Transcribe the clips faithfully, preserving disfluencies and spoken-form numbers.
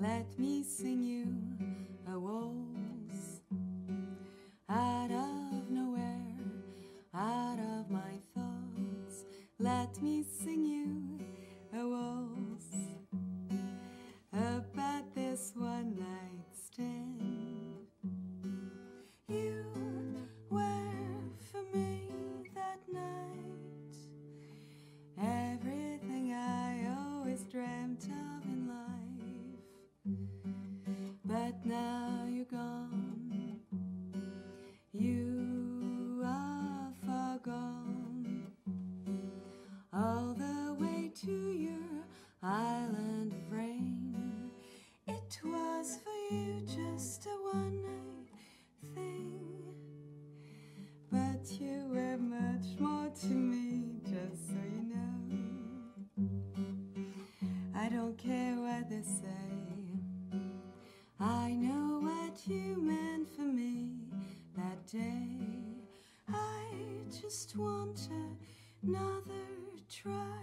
Let me sing you a waltz out of nowhere, out of my thoughts. Let me sing you a waltz about this one night stand. You were for me that night everything I always dreamt of in life. But now you're gone, you are far gone, all the way to your island of rain. It was for you just a one-night thing, but you were much more to me, just so you know. I don't care what they say, I know what you meant for me that day. I just want another try.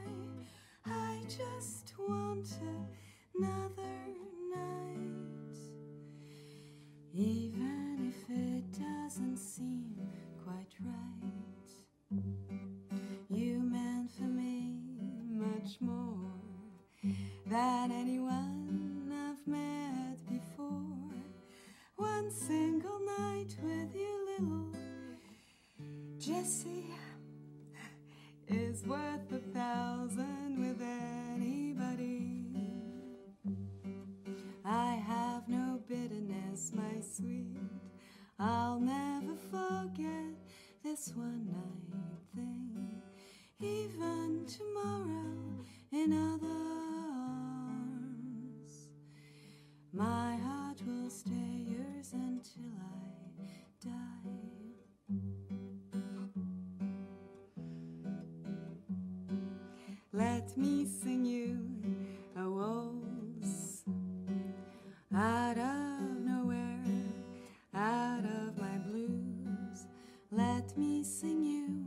I just want another night. Even if it doesn't seem quite right, you meant for me much more than anyone I've met before. One single night with you, little Jessie, is worth a thousand with anybody. I have no bitterness, my sweet. I'll never forget this one night thing. Even tomorrow in other my heart will stay yours until I die. Let me sing you a waltz out of nowhere, out of my blues. Let me sing you